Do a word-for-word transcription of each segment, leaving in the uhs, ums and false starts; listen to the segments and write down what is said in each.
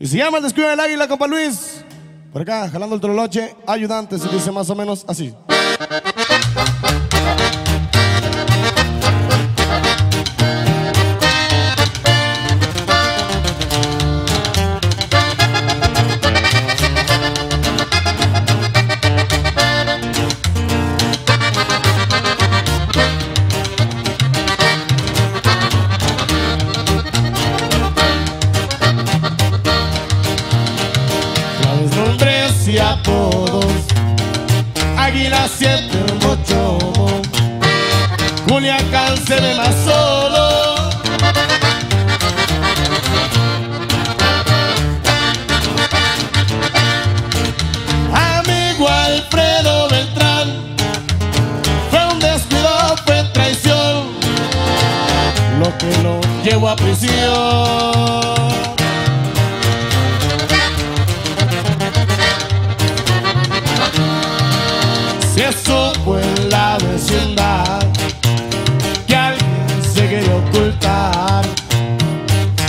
Y se llama El Descuido del Águila, compa Luis. Por acá, jalando el Tololoche, ayudante, se dice más o menos así. Y apodos: Águila siete, Mochomo, Culiacán se ve más solo. Amigo Alfredo Beltrán, fue un descuido, fue traición, lo que lo llevó a prisión. Y eso fue en la vecindad que alguien se quería ocultar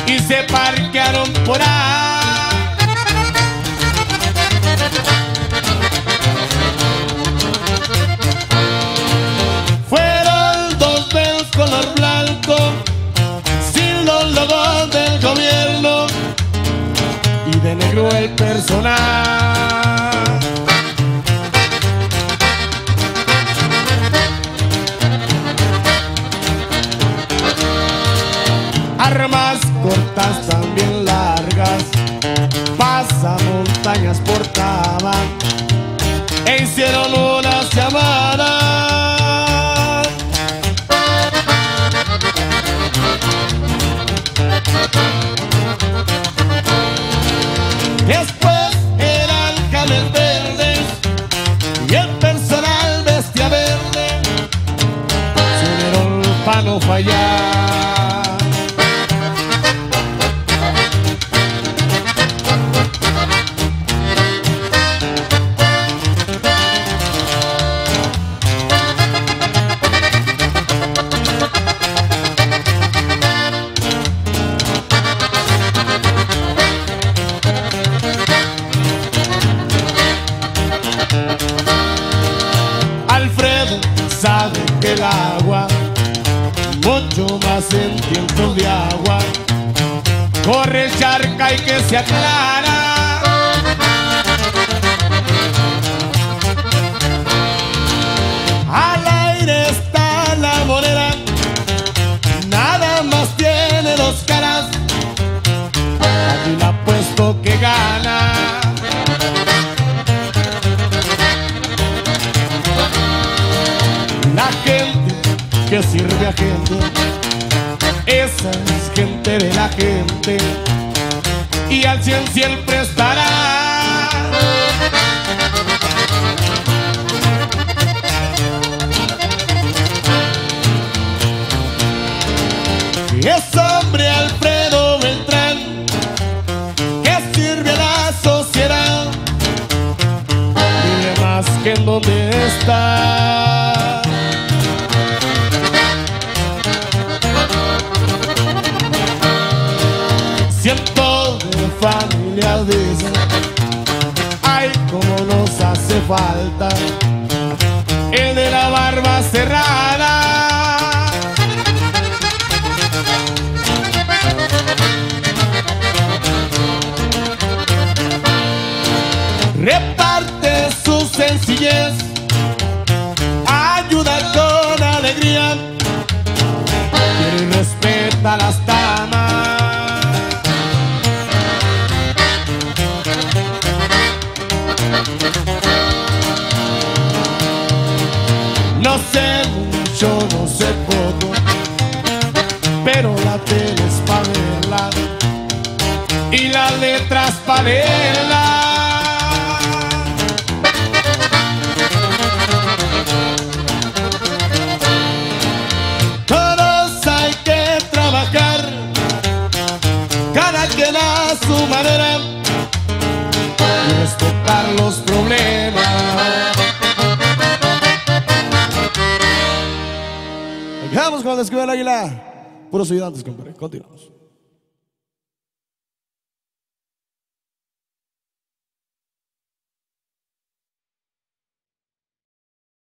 y se parquearon por ahí. Fueron dos del color blanco, sin los logos del gobierno, y de negro el personal. Armas cortas, también largas, pasamontañas portaban e hicieron unas llamadas. Después eran canes verdes y el personal bestia verde se dieron para no fallar. Sabe que el agua, mucho más en tiempos de agua, corre charca y que se aclara. Al aire está la moneda, nada más tiene dos caras, aquí la apuesto que gana. Que sirve a gente, esa es gente de la gente, y al cien siempre estará. Y es hombre Alfredo Beltrán, que sirve a la sociedad, vive más que en donde está. Cientos de familias dicen: ay, como nos hace falta el de la barba cerrada. Reparte su sencillez, ayuda con alegría, quiere y respeta las damas. No sé mucho, no sé poco, pero la tele es pa' verla y las letras pa' leerla. Todos hay que trabajar, cada quien a su manera, y respetar los problemas. Vamos con El Descuido del Águila. Puros ayudantes, compadre. Continuamos.